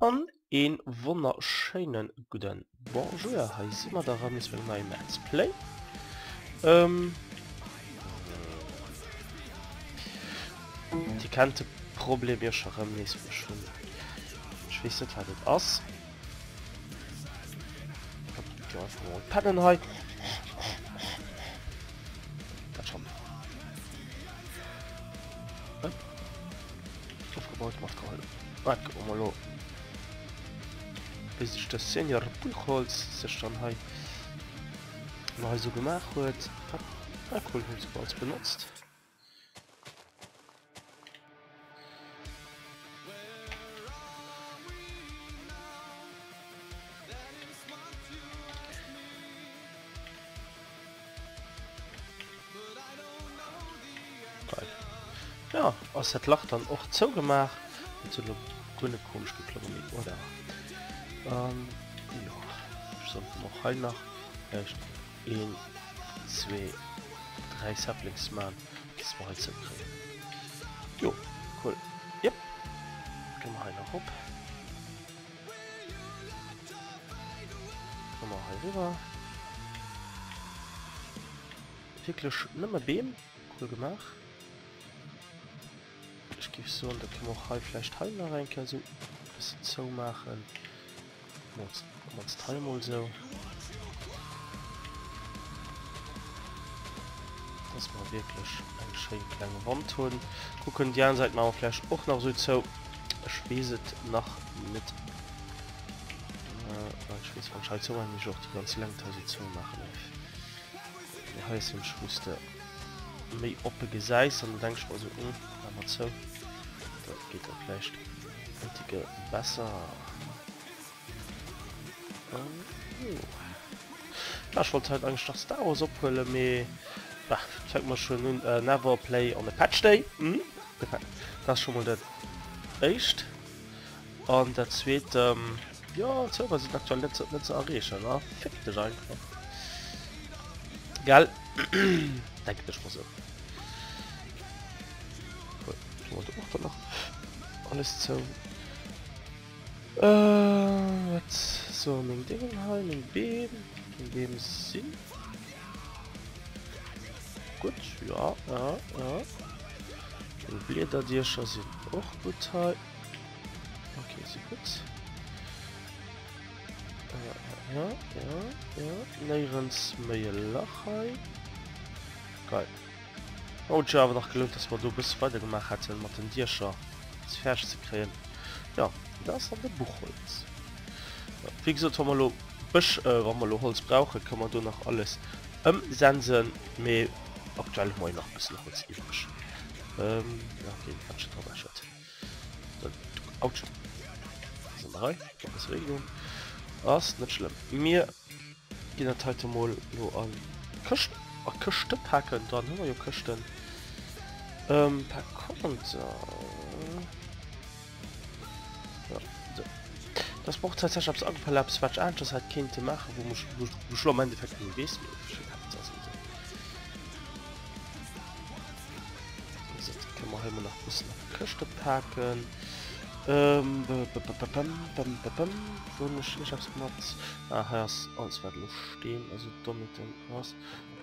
und einen wunderschönen guten Bonjour, heißt immer daran, ist wir mein Madsplay. Die kannte Problem ja schon am nächsten schon. Ich weiß nicht, was das aus. Ich hab die Tür einfach mal Pannen halt. Das schon. Aufgebaut, macht geholt. Warte, guck mal los. Bis ich das 10 Jahre Buchholz zerstört habe. Mal so gemacht wird. Na cool, ich hab's bei uns benutzt. Ja, aus hat Loch dann auch zugemacht und so eine grüne komisch geklungen, oder? Ja, ich sollte noch halt nach 1, 2, 3 Saplings machen, das war halt so kriegen. Jo, cool. Yep. Gehen wir halt noch hoch. Gehen wir halt rüber. Wirklich nimmer beam, cool gemacht. Ich gebe so und da können wir auch halt vielleicht halb noch rein, können so ein bisschen so machen. Machen wir uns teil mal so. Das war wirklich ein schön kleiner Wandton. Gucken die anderen Seite machen wir vielleicht auch noch so zu. Ich weiß es noch mit. Ich weiß von Scheiß so nicht auch die ganze lange Position machen. Der heißt im Schuster. Mei oppe geseist und dann denke ich mal so, aber so. Da geht er vielleicht richtige Wasser. Ja, ich wollte halt eigentlich noch Star Wars abholen, mir. Zeig mal schon nun Never Play on a Patch Day. Das ist schon mal das echt. Und das wird ja, Server sind aktuell nicht so erreicht, ne? Fick dich einfach. Geil. Denke ich mal so. Cool. Ich wollte auch dann noch alles zu. Was? So, mein Ding halt, mein Beben. In dem Sinn. Gut, ja. Und Blätter, die schon sind auch gut halt. Okay, so gut. Ja. Nirgends mehr Lachei. Geil. Oh, ich habe noch gelernt, dass man du bis weiter gemacht hat, um den Dierscher das Fersch zu kriegen. Ja, das ist dann der Buchholz. Ja, wie gesagt, wenn man noch Holz brauchen, kann man da noch alles umsenden. Mit aktuell mal noch ein bisschen Holz übrig. Ja, okay, ich hab schon drauf erschüttert. Dann, ouch. Das sind wir rein, das Regelung. Das ist nicht schlimm. Mir gehen das heute mal nur an Küsten. Küste packen, dann haben wir ja Küsten. Packen so. Ja, so. Das braucht tatsächlich abs Augenverlaps, was an, das hat Kind machen, wo schon im Endeffekt nur gewesen ist. Können wir halt mal noch ein bisschen auf Küste packen. Ich hab's gemacht. Aha, alles wird noch stehen, also damit was.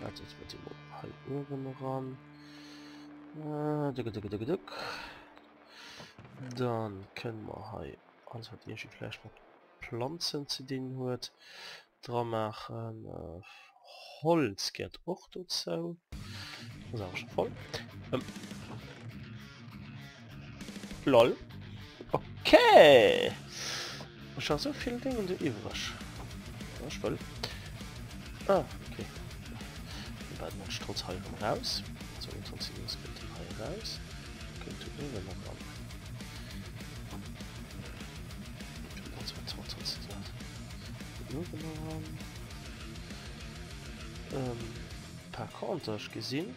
Warte, jetzt wird die halt irgendwo ran. Dann können wir halt alles hat irgendwie vielleicht mit Pflanzen zu denen hört. Dran machen Holz geht auch dazu. Das ist auch schon voll. Lol. Okay! Ich habe so viele Dinge in der Überrasch. Ich will. Okay. Wir werden den Strutz halten raus. So, jetzt kommt sie das Bild hier raus. Könnte irgendwann noch ran. Ich bin ganz mit 22 Grad. Ein paar Counter ich gesehen.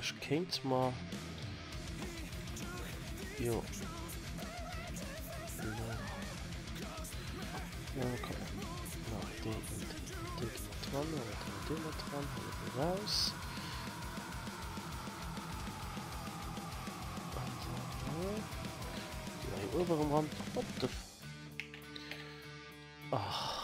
Ich könnte mal. Jo. Ja, komm. Noch den dran, und den dran, halten raus. Also, oberen Rand. What the f... Ach.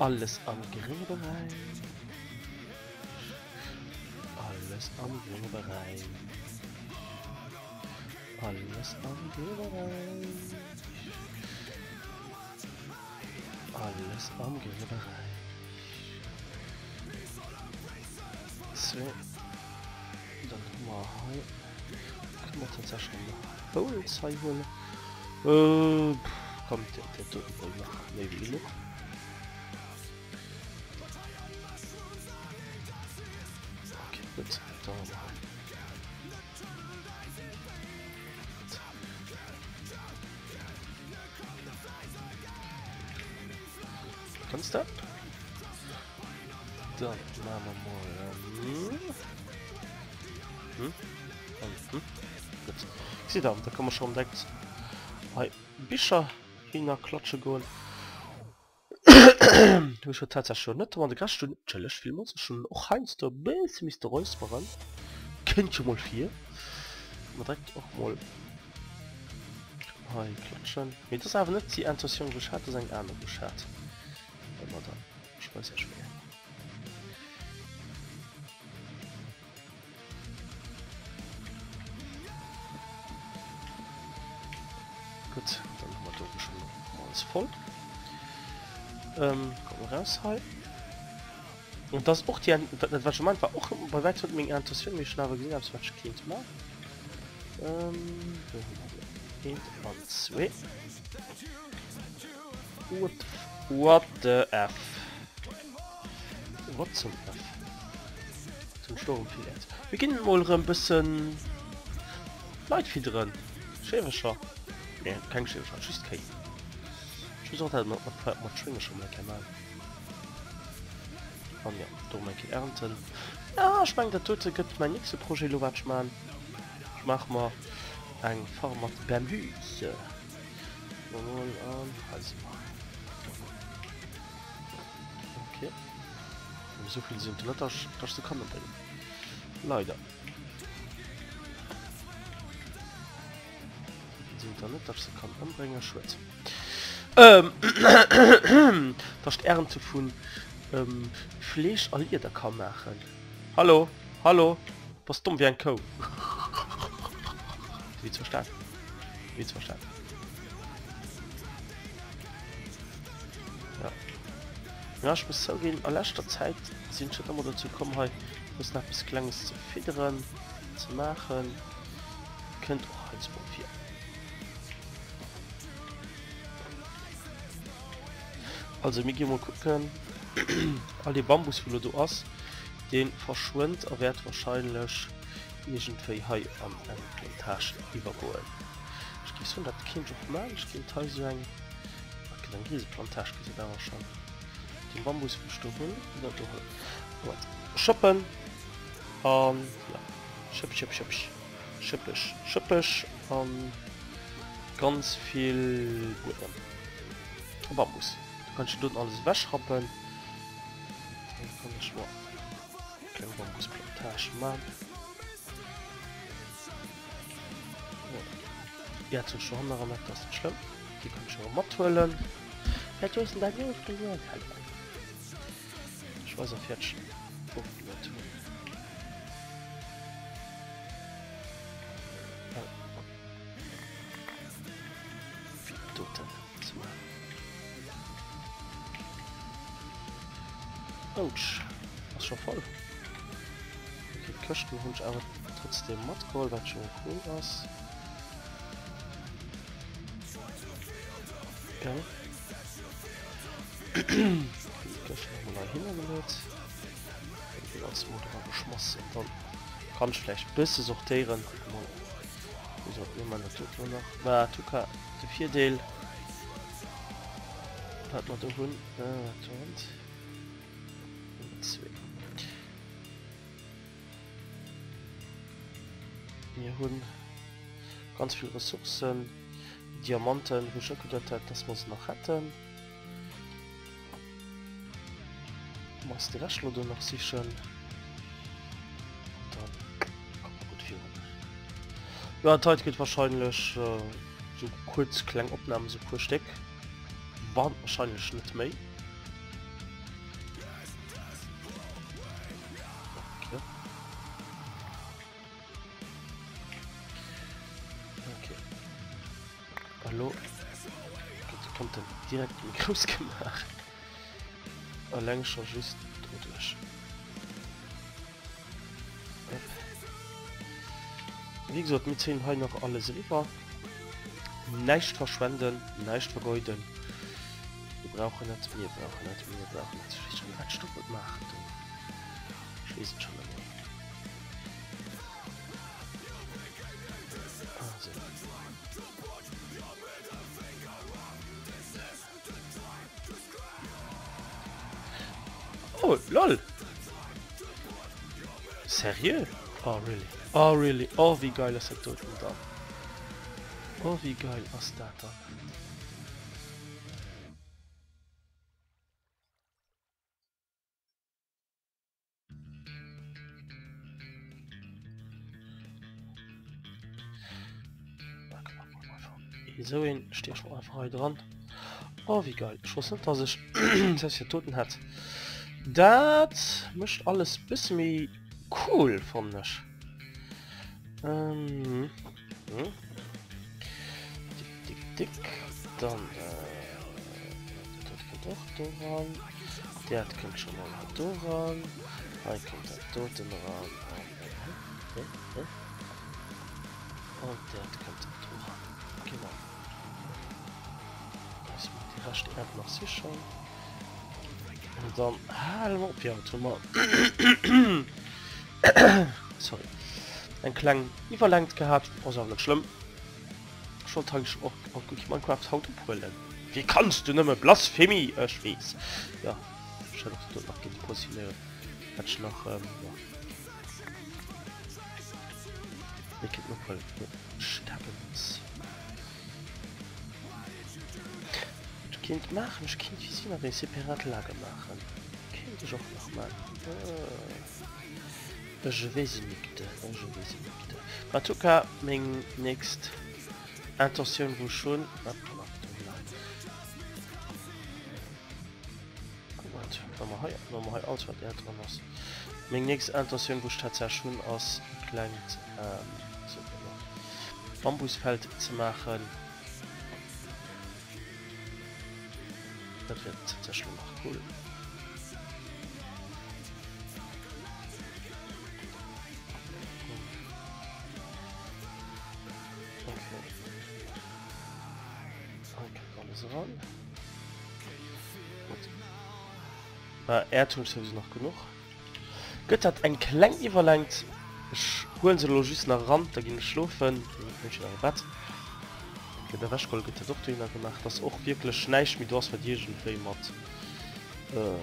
Alles am Grill bereit. Alles am Grill bereit. Alles am Grill bereit. Alles am Grill bereit. So. Dann mal. Können wir jetzt ja schon mal Polizei holen. Kommt der Tod über. Kannst du? Dann machen wir mal. Gut. Sieh da, da kann man schon direkt ein bisschen in der Klatsche gehen. Du schon tatsächlich schon nicht, aber der Gaststunde Challenge Film ist schon auch eins der besten Mr. Räusperan. Kennt schon mal vier. Man direkt auch mal. Hi, klatschen. Mir das aber nicht die Intention geschert, das ist ein anderer geschert. Aber dann, ich weiß ja schon mehr. Gut, dann haben wir doch schon mal das voll. Kommen wir raus halt. Und das auch die, das was ich meinte, war auch bei weitem mit meiner Intention, wie ich schon gesehen habe, was ich Kind mache. Und 2. What the F? What zum F? Zum Sturm vielleicht. Wir gehen mal ein bisschen... Leitvieh drin. Schäferscher. Ne, kein Schäferscher, schießt kein. Ich sollte halt mal schwingen schon mal kennen. Oh ja, doch mal ernten. Ja, ich meine, der Tote gibt mein nächstes Projekt, was ich mache. Ich mache mal ein Format Bambuse. Okay. So viel sind nicht, dass du kann bringen. Leider. Sind da nicht, dass du kann anbringen, Schwert. Das ist Ernte von Fleisch all jeder kann machen. Hallo, hallo, was dumm wie ein Co. Wie zu stark. Wie zu stark. Ja. Ja, ich muss so gehen, in letzter Zeit sind schon immer dazu gekommen, heute muss noch etwas Kleines zu federn, zu machen. Ihr könnt auch eins probieren. Also wir gehen mal gucken, all die Bambusfülle du hast, den verschwindet, er wird wahrscheinlich irgendwie hier am Plantage überholen. Ich gehe so, das Kind auch mal, ich gehe teil so ein, okay, dann diese Plantage geht da auch schon. Den Bambusfülle holen, dann holen. Gut, shoppen, ja, schöppisch, ganz viel Bäume. Bambus. Kannst du dort alles wegschrappen. Dann kann ich mal eine kleine Bambusplantage machen. Ja, zu schon daran, das ist schlimm. Die kann ich schon mal holen. Ja, du hast ein Daniel auf den Jahren. Ich weiß auf jetzt schon. Ouch, das ist schon voll. Okay, Kösten Hund, aber trotzdem Modcall, was schon cool ist. Ja. Die Kösten haben wir da hingelegt. Die ganzen Motor geschmissen. Dann kann ich vielleicht ein bisschen sortieren. Wieso hat niemand eine Tuka noch? Na, Tuka, der 4-Deal. Hat man da Hund? Na, Hund. Wir haben ganz viele Ressourcen, Diamanten, wie schon gedacht hat, dass wir es noch hätten. machst du das Schluder noch sich schön. Und dann kommen wir gut hier rum. Ja, und heute geht wahrscheinlich so kurz Klangabnahmen, so kurz Steck. Waren wahrscheinlich nicht mehr. Hallo? Da kommt dann direkt ein Gruß gemacht. Allein schon just tot ist. Wie gesagt, wir ziehen heute noch alles rüber. Nicht verschwenden, nicht vergeuden. Wir brauchen nicht, wir brauchen nicht, wir brauchen nicht. Ich will schon einen Stopp machen. Ich lese schon einmal. Oh, lol! Seriös? Oh, really? Oh, really? Oh, wie geil ist das dort da? Oh, wie geil ist das da? So hin, stehe ich einfach halt dran. Oh, wie geil. Ich wusste nicht, dass ich das hier Toten hat. Das mischt alles ein bisschen cool von mich. Dick. Dann das geht auch dran. Der kommt schon mal dran. Dann kommt der Toten ran. Und der kommt dran. Genau. Das muss die Rest einfach sichern. Und dann hallo, ja, tun wir. Sorry. Ein Klang überlangt gehabt, außer nicht schlimm. Schon trage ich auch gut Minecraft Hautbrille. Wie kannst du nicht mehr Blasphemie schweiz? Ja, schau doch dort noch gegen die Position. Hat ich noch, ja. Ich geb noch mal Stabens. Kind machen, ich kann wie sie noch eine separate Lage machen. Könnte ich auch noch mal. Ich weiß nicht, Matuka, mein nächst Intention, wo schon. Moment, nochmal aus, was er dran ist. Mein nächst Intention, wo ich tatsächlich schon aus kleinen Bambusfeld zu machen. Das wird sehr schlimm auch cool. Okay, alles ran. Gut. Er tut sowieso noch genug. Gut, hat ein klein überlangt. Ich holen sie Logis nach ran, da gehen schlafen. Ich nach Bett. Der Waschkoll geht ja doch dahin gemacht, das auch wirklich schneich mit was verdienen für jemand. Man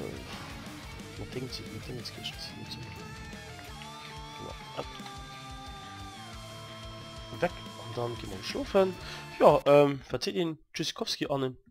denkt sich, man denkt sich, weg und dann gehen wir schlafen. Ja, verzeiht ihn, Tschüssikowski an.